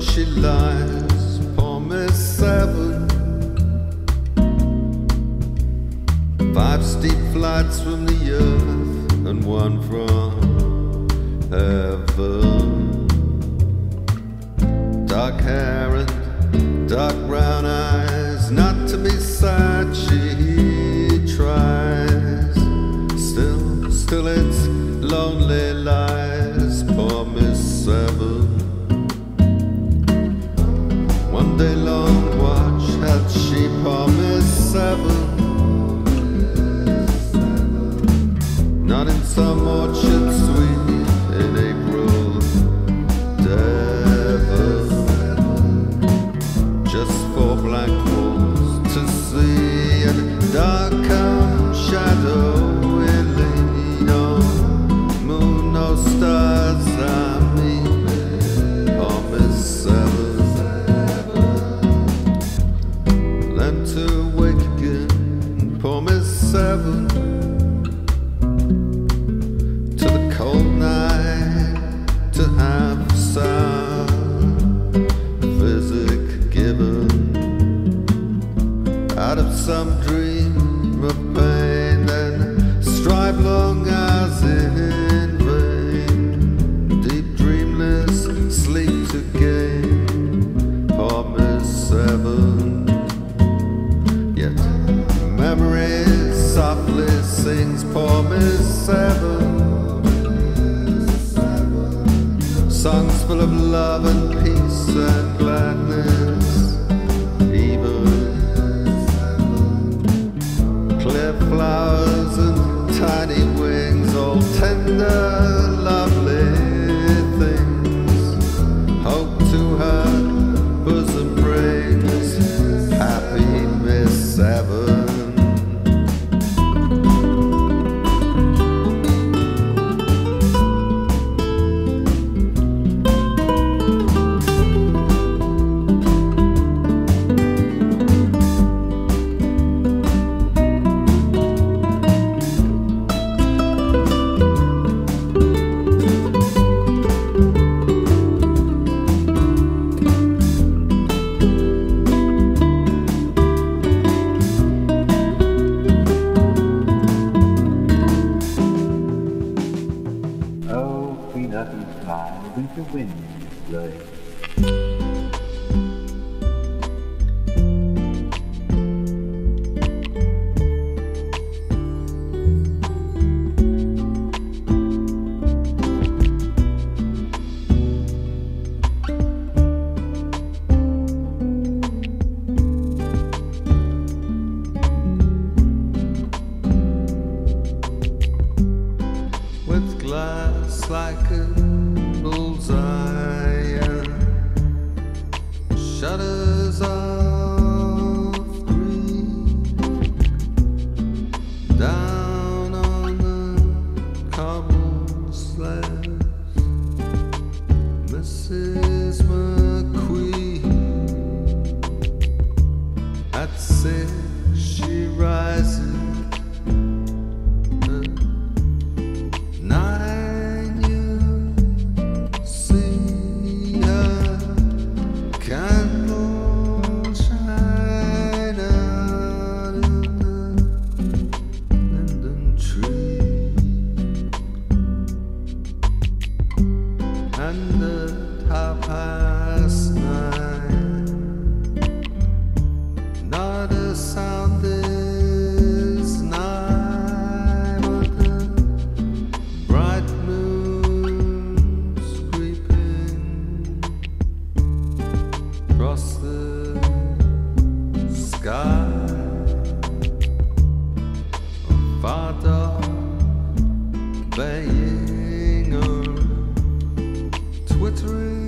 but she lies. Poor Miss 7. 5 steep flights from the earth and 1 from heaven. Dark hair and dark brown eyes, not to be sad she tries. Still it's lonely lies. Poor Miss 7. One day long watch had she, poor Miss 7. Not in some orchard sweet in April, Devon. Just 4 black holes to see, and dark and shadow we lean on. Moon, no stars, I mean, poor Miss 7. Learn to wake again, poor Miss 7. Out of some dream of pain, and strive long as in vain, deep dreamless sleep to gain, poor Miss 7. Yet memory softly sings, poor Miss 7. Songs full of love and peace and gladness. Flowers and tiny wings, all tender, lovely things. Hope to her bosom brings, happy Miss 7. Winter wind is blowing. With glass like a bullseye and shutters of green, down on the cobble slabs, Mrs MacQueen. At 6 she rises. And at 9:30, not a sound is nigh, but the bright moon's creeping across the sky. A far dog baying. Twittering.